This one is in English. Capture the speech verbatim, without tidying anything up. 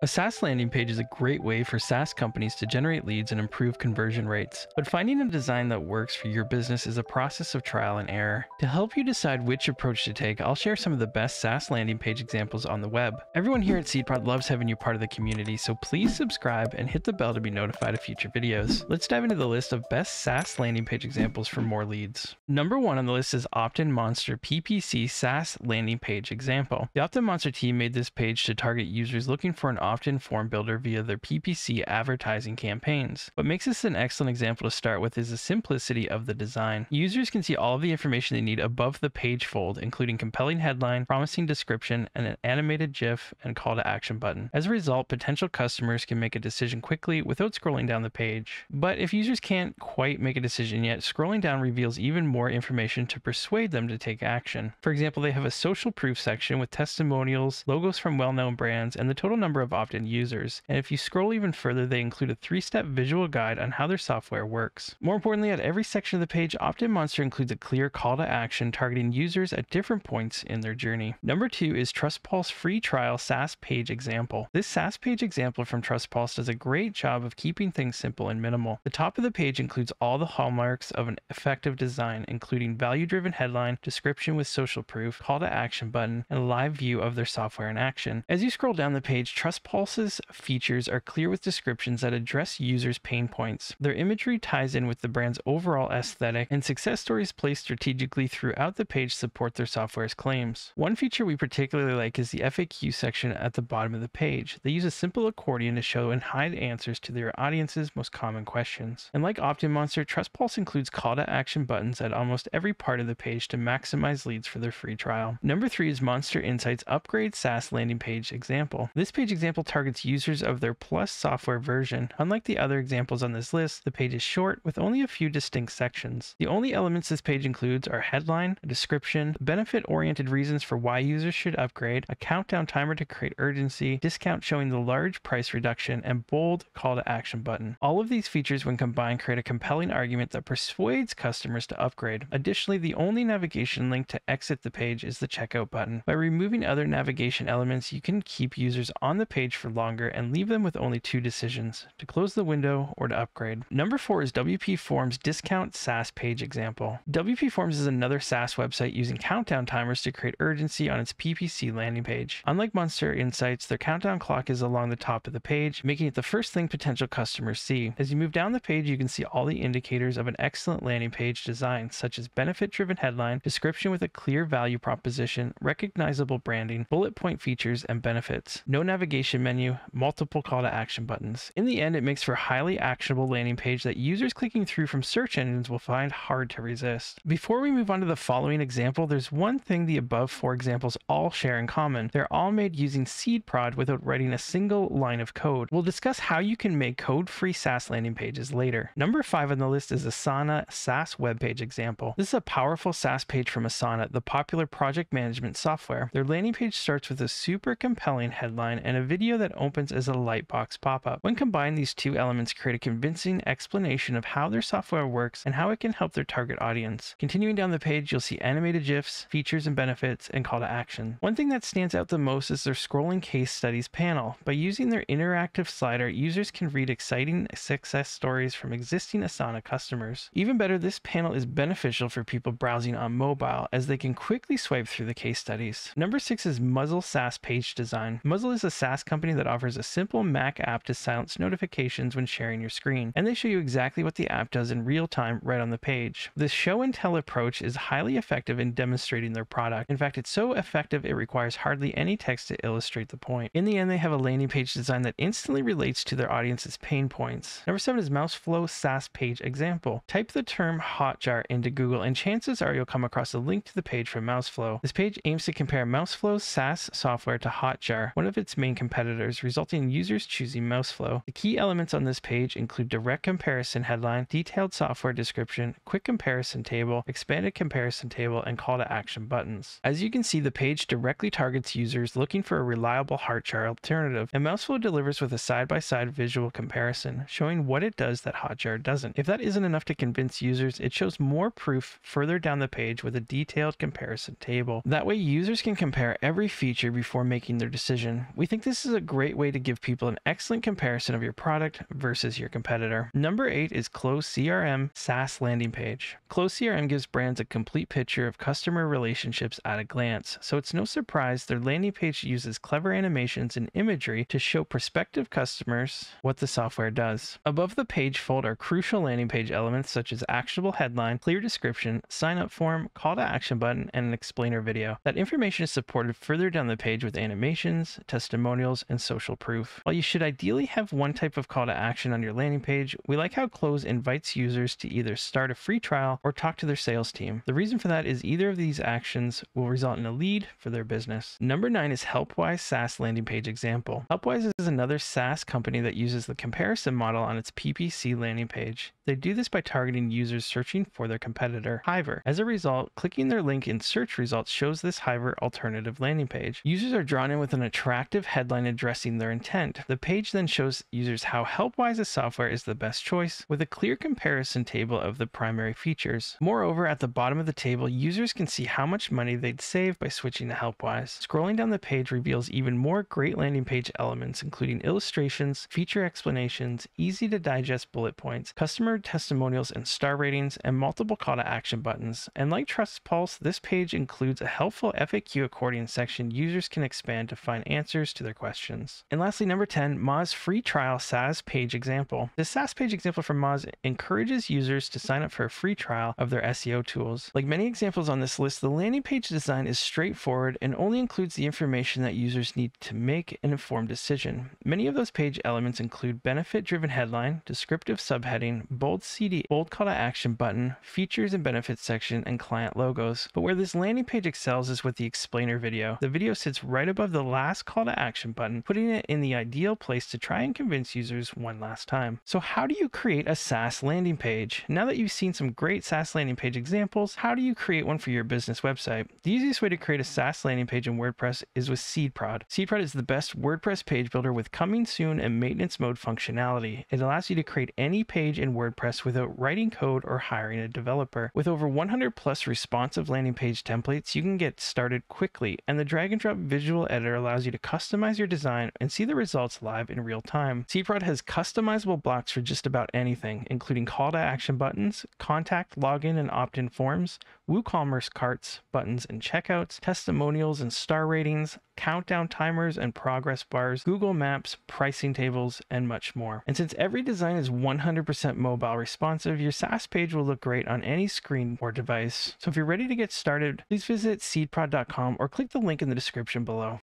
A SaaS landing page is a great way for SaaS companies to generate leads and improve conversion rates, but finding a design that works for your business is a process of trial and error. To help you decide which approach to take, I'll share some of the best SaaS landing page examples on the web. Everyone here at SeedProd loves having you part of the community, so please subscribe and hit the bell to be notified of future videos. Let's dive into the list of best SaaS landing page examples for more leads. Number one on the list is OptinMonster P P C SaaS landing page example. The OptinMonster team made this page to target users looking for an opt-in form builder via their P P C advertising campaigns. What makes this an excellent example to start with is the simplicity of the design. Users can see all of the information they need above the page fold, including compelling headline, promising description, and an animated GIF and call to action button. As a result, potential customers can make a decision quickly without scrolling down the page. But if users can't quite make a decision yet, scrolling down reveals even more information to persuade them to take action. For example, they have a social proof section with testimonials, logos from well-known brands, and the total number of opt-in users, and if you scroll even further, they include a three-step visual guide on how their software works. More importantly, at every section of the page, OptinMonster includes a clear call to action targeting users at different points in their journey. Number two is TrustPulse free trial SaaS page example. This SaaS page example from TrustPulse does a great job of keeping things simple and minimal. The top of the page includes all the hallmarks of an effective design, including value-driven headline, description with social proof, call to action button, and a live view of their software in action. As you scroll down the page, TrustPulse Pulse's features are clear with descriptions that address users' pain points. Their imagery ties in with the brand's overall aesthetic, and success stories placed strategically throughout the page support their software's claims. One feature we particularly like is the F A Q section at the bottom of the page. They use a simple accordion to show and hide answers to their audience's most common questions. And like OptinMonster, TrustPulse includes call to action buttons at almost every part of the page to maximize leads for their free trial. Number three is MonsterInsights Upgrade SaaS Landing Page Example. This page example targets users of their Plus software version. Unlike the other examples on this list, the page is short with only a few distinct sections. The only elements this page includes are headline, a description, benefit-oriented reasons for why users should upgrade, a countdown timer to create urgency, discount showing the large price reduction, and bold call to action button. All of these features when combined create a compelling argument that persuades customers to upgrade. Additionally, the only navigation link to exit the page is the checkout button. By removing other navigation elements, you can keep users on the page Page for longer and leave them with only two decisions: to close the window or to upgrade. Number four is W P Forms discount SaaS page example. W P Forms is another SaaS website using countdown timers to create urgency on its P P C landing page. Unlike MonsterInsights, their countdown clock is along the top of the page, making it the first thing potential customers see. As you move down the page, you can see all the indicators of an excellent landing page design, such as benefit-driven headline, description with a clear value proposition, recognizable branding, bullet point features, and benefits. No navigation menu, multiple call to action buttons. In the end, it makes for a highly actionable landing page that users clicking through from search engines will find hard to resist. Before we move on to the following example, there's one thing the above four examples all share in common. They're all made using SeedProd without writing a single line of code. We'll discuss how you can make code-free SaaS landing pages later. Number five on the list is Asana SaaS webpage example. This is a powerful SaaS page from Asana, the popular project management software. Their landing page starts with a super compelling headline and a video Video that opens as a lightbox pop-up. When combined, these two elements create a convincing explanation of how their software works and how it can help their target audience. Continuing down the page, you'll see animated GIFs, features and benefits, and call to action. One thing that stands out the most is their scrolling case studies panel. By using their interactive slider, users can read exciting success stories from existing Asana customers. Even better, this panel is beneficial for people browsing on mobile, as they can quickly swipe through the case studies. Number six is Muzzle SaaS page design. Muzzle is a SaaS company that offers a simple Mac app to silence notifications when sharing your screen, and they show you exactly what the app does in real time right on the page. This show and tell approach is highly effective in demonstrating their product. In fact, it's so effective it requires hardly any text to illustrate the point. In the end, they have a landing page design that instantly relates to their audience's pain points. Number seven is Mouseflow SaaS page example. Type the term Hotjar into Google and chances are you'll come across a link to the page from Mouseflow. This page aims to compare Mouseflow's SaaS software to Hotjar, one of its main competitors. Competitors, resulting in users choosing Mouseflow. The key elements on this page include direct comparison headline, detailed software description, quick comparison table, expanded comparison table, and call to action buttons. As you can see, the page directly targets users looking for a reliable Hotjar alternative, and Mouseflow delivers with a side-by-side visual comparison, showing what it does that Hotjar doesn't. If that isn't enough to convince users, it shows more proof further down the page with a detailed comparison table. That way, users can compare every feature before making their decision. We think this is is a great way to give people an excellent comparison of your product versus your competitor. Number eight is Close C R M SaaS landing page. Close C R M gives brands a complete picture of customer relationships at a glance, so it's no surprise their landing page uses clever animations and imagery to show prospective customers what the software does. Above the page fold are crucial landing page elements such as actionable headline, clear description, sign up form, call to action button, and an explainer video. That information is supported further down the page with animations, testimonials, and social proof. While you should ideally have one type of call to action on your landing page, we like how Close invites users to either start a free trial or talk to their sales team. The reason for that is either of these actions will result in a lead for their business. Number nine is Helpwise SaaS landing page example. Helpwise is another SaaS company that uses the comparison model on its P P C landing page. They do this by targeting users searching for their competitor, Hiver. As a result, clicking their link in search results shows this Hiver alternative landing page. Users are drawn in with an attractive headline addressing their intent. The page then shows users how Helpwise's software is the best choice, with a clear comparison table of the primary features. Moreover, at the bottom of the table, users can see how much money they'd save by switching to Helpwise. Scrolling down the page reveals even more great landing page elements, including illustrations, feature explanations, easy-to-digest bullet points, customer testimonials and star ratings, and multiple call to action buttons. And like TrustPulse, this page includes a helpful F A Q accordion section users can expand to find answers to their questions. And lastly, number ten, Moz free trial SaaS page example. The SaaS page example from Moz encourages users to sign up for a free trial of their S E O tools. Like many examples on this list, the landing page design is straightforward and only includes the information that users need to make an informed decision. Many of those page elements include benefit-driven headline, descriptive subheading, bold C D, bold call to action button, features and benefits section, and client logos. But where this landing page excels is with the explainer video. The video sits right above the last call to action button, putting it in the ideal place to try and convince users one last time. So how do you create a SaaS landing page? Now that you've seen some great SaaS landing page examples, how do you create one for your business website? The easiest way to create a SaaS landing page in WordPress is with SeedProd. SeedProd is the best WordPress page builder with coming soon and maintenance mode functionality. It allows you to create any page in WordPress without writing code or hiring a developer. With over one hundred plus responsive landing page templates, you can get started quickly, and the drag and drop visual editor allows you to customize your design and see the results live in real time. SeedProd has customizable blocks for just about anything, including call to action buttons, contact, login, and opt-in forms, WooCommerce carts, buttons and checkouts, testimonials and star ratings, countdown timers and progress bars, Google Maps, pricing tables, and much more. And since every design is one hundred percent mobile responsive, your SaaS page will look great on any screen or device. So if you're ready to get started, please visit seedprod dot com or click the link in the description below.